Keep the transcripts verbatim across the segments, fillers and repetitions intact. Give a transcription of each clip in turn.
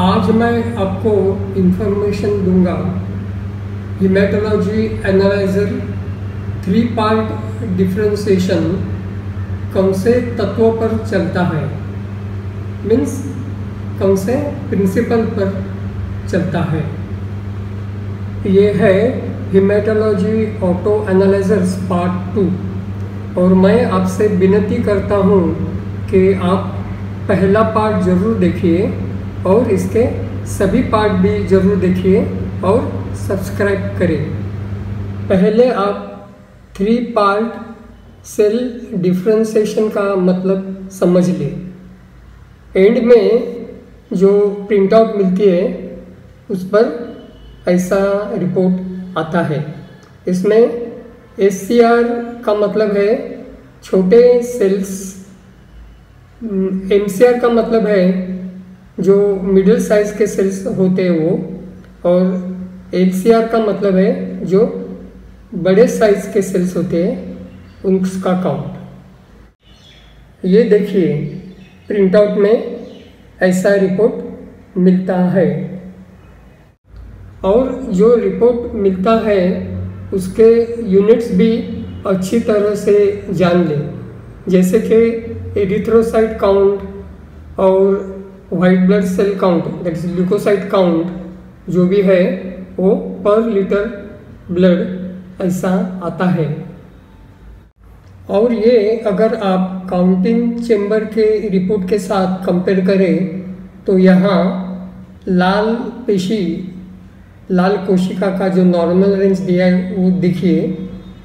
आज मैं आपको इंफॉर्मेशन दूंगा haematology analyser three part differentiation कौन से तत्वों पर चलता है, मीन्स कौन से प्रिंसिपल पर चलता है। ये है haematology auto analysers part two. और मैं आपसे विनती करता हूँ कि आप पहला पार्ट ज़रूर देखिए और इसके सभी पार्ट भी ज़रूर देखिए और सब्सक्राइब करें। पहले आप थ्री पार्ट सेल डिफ्रेंसिएशन का मतलब समझ लें। एंड में जो प्रिंट आउट मिलती है उस पर ऐसा रिपोर्ट आता है। इसमें एस सी आर का मतलब है छोटे सेल्स, एम सी आर का मतलब है जो मिडिल साइज के सेल्स होते हैं वो, और एल सी आर का मतलब है जो बड़े साइज के सेल्स होते हैं उनका काउंट। ये देखिए प्रिंटआउट में ऐसा रिपोर्ट मिलता है। और जो रिपोर्ट मिलता है उसके यूनिट्स भी अच्छी तरह से जान लें, जैसे कि एरिथ्रोसाइट काउंट और white blood cell count, that is leucocyte count जो भी है वो पर लीटर ब्लड ऐसा आता है। और ये अगर आप काउंटिंग चेंबर के रिपोर्ट के साथ कंपेयर करें तो यहाँ लाल पेशी, लाल कोशिका का जो नॉर्मल रेंज दिया है वो देखिए।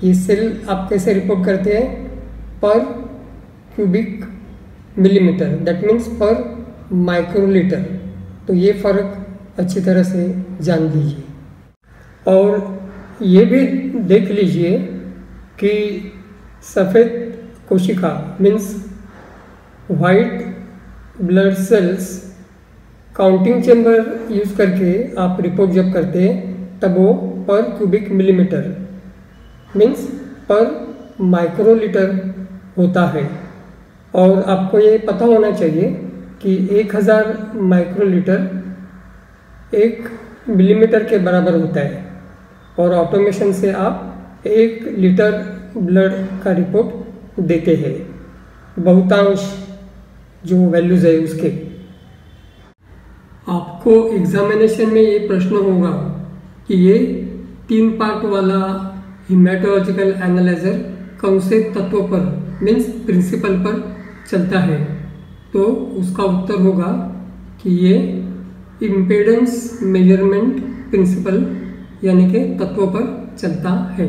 ये सेल आप कैसे रिपोर्ट करते हैं, per cubic millimetre, that means per microlitre. तो ये फ़र्क अच्छी तरह से जान लीजिए। और ये भी देख लीजिए कि सफ़ेद कोशिका means white blood cells counting chamber use करके आप रिपोर्ट जब करते हैं तब वो per cubic millimetre means per microlitre होता है। और आपको ये पता होना चाहिए कि एक हज़ार माइक्रोलीटर एक मिलीमीटर के बराबर होता है। और ऑटोमेशन से आप एक लीटर ब्लड का रिपोर्ट देते हैं बहुतांश जो वैल्यूज़ है उसके। आपको एग्जामिनेशन में ये प्रश्न होगा कि ये तीन पार्ट वाला हीमेटोलॉजिकल एनालाइजर कौन से तत्वों पर मीन्स प्रिंसिपल पर चलता है, तो उसका उत्तर होगा कि ये इम्पेडेंस मेजरमेंट प्रिंसिपल यानी कि तत्वों पर चलता है।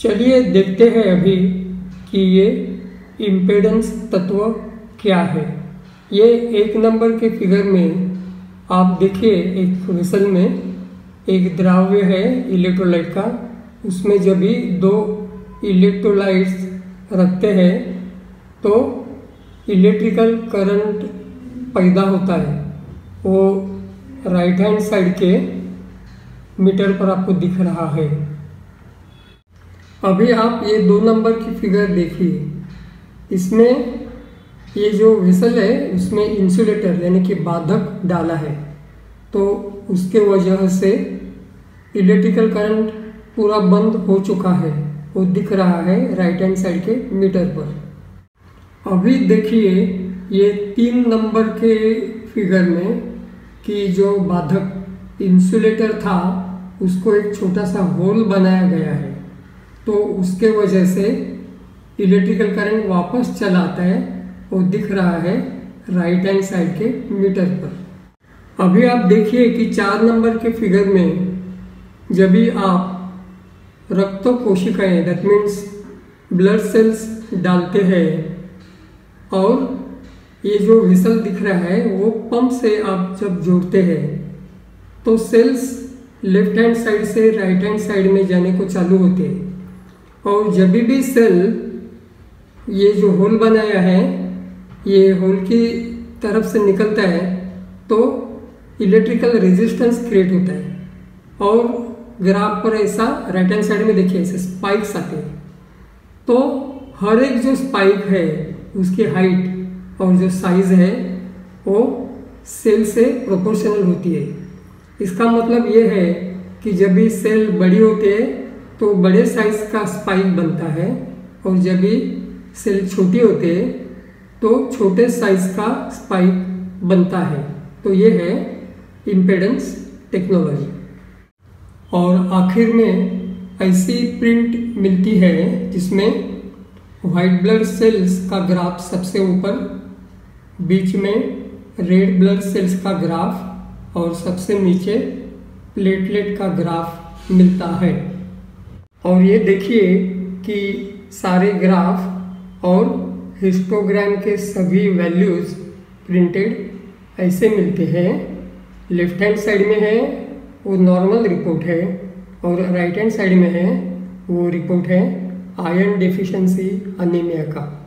चलिए देखते हैं अभी कि ये इम्पेडेंस तत्व क्या है। ये एक नंबर के फिगर में आप देखिए, एक वेसल में एक द्राव्य है इलेक्ट्रोलाइट का, उसमें जब भी दो इलेक्ट्रोलाइट्स रखते हैं तो इलेक्ट्रिकल करंट पैदा होता है। वो राइट हैंड साइड के मीटर पर आपको दिख रहा है। अभी आप ये दो नंबर की फिगर देखिए, इसमें ये जो वेसल है उसमें इंसुलेटर यानी कि बाधक डाला है, तो उसके वजह से इलेक्ट्रिकल करंट पूरा बंद हो चुका है, वो दिख रहा है राइट हैंड साइड के मीटर पर। अभी देखिए ये तीन नंबर के फिगर में कि जो बाधक इंसुलेटर था उसको एक छोटा सा होल बनाया गया है, तो उसके वजह से इलेक्ट्रिकल करंट वापस चला आता है, वो दिख रहा है राइट हैंड साइड के मीटर पर। अभी आप देखिए कि चार नंबर के फिगर में जब भी आप रक्त कोशिकाएं दैट मीन्स ब्लड सेल्स डालते हैं और ये जो वेसल दिख रहा है वो पंप से आप जब जोड़ते हैं तो सेल्स लेफ्ट हैंड साइड से राइट हैंड साइड में जाने को चालू होते हैं। और जब भी सेल ये जो होल बनाया है ये होल की तरफ से निकलता है तो इलेक्ट्रिकल रेजिस्टेंस क्रिएट होता है। और ग्राफ पर ऐसा राइट हैंड साइड में देखिए ऐसे स्पाइक्स आते हैं, तो हर एक जो स्पाइक है उसकी हाइट और जो साइज़ है वो सेल से प्रोपोर्शनल होती है। इसका मतलब ये है कि जब भी सेल बड़ी होती है तो बड़े साइज का स्पाइक बनता है, और जब भी सेल छोटी होते है तो छोटे साइज का स्पाइक बनता है। तो ये है इम्पेडेंस टेक्नोलॉजी। और आखिर में ऐसी प्रिंट मिलती है जिसमें वाइट ब्लड सेल्स का ग्राफ सबसे ऊपर, बीच में रेड ब्लड सेल्स का ग्राफ और सबसे नीचे प्लेटलेट का ग्राफ मिलता है। और ये देखिए कि सारे ग्राफ और हिस्टोग्राम के सभी वैल्यूज़ प्रिंटेड ऐसे मिलते हैं। लेफ्ट हैंड साइड में है वो नॉर्मल रिपोर्ट है, और राइट हैंड साइड में है वो रिपोर्ट है आयरन डिफिशिएंसी अनिमिया का।